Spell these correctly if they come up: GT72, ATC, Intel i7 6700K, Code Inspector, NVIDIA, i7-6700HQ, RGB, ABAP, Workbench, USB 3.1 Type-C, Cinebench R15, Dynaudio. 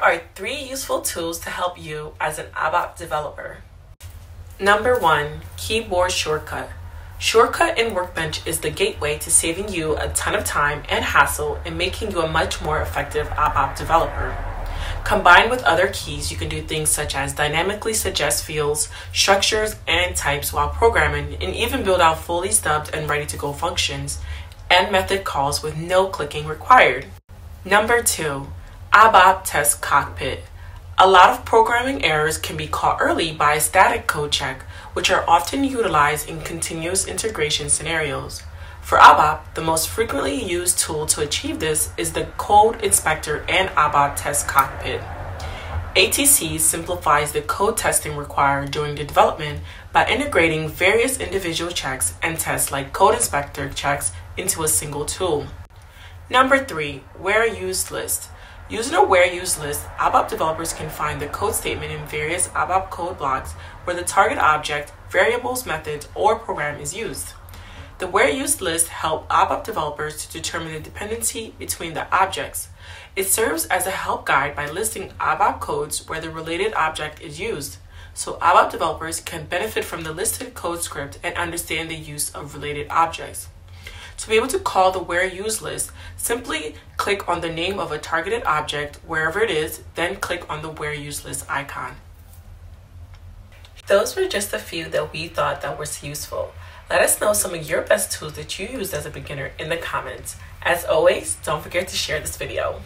Here are 3 useful tools to help you as an ABAP developer. Number 1, keyboard shortcut. Shortcut in Workbench is the gateway to saving you a ton of time and hassle and making you a much more effective ABAP developer. Combined with other keys, you can do things such as dynamically suggest fields, structures, and types while programming, and even build out fully stubbed and ready-to-go functions and method calls with no clicking required. Number 2, ABAP Test Cockpit. A lot of programming errors can be caught early by a static code check, which are often utilized in continuous integration scenarios. For ABAP, the most frequently used tool to achieve this is the Code Inspector and ABAP Test Cockpit. ATC simplifies the code testing required during the development by integrating various individual checks and tests like Code Inspector checks into a single tool. Number 3, where used list. Using a where used list, ABAP developers can find the code statement in various ABAP code blocks where the target object, variables, methods, or program is used. The where used list helps ABAP developers to determine the dependency between the objects. It serves as a help guide by listing ABAP codes where the related object is used, so ABAP developers can benefit from the listed code script and understand the use of related objects. To be able to call the where used list, simply click on the name of a targeted object wherever it is, then click on the where used list icon. Those were just a few that we thought that were useful. Let us know some of your best tools that you used as a beginner in the comments. As always, don't forget to share this video.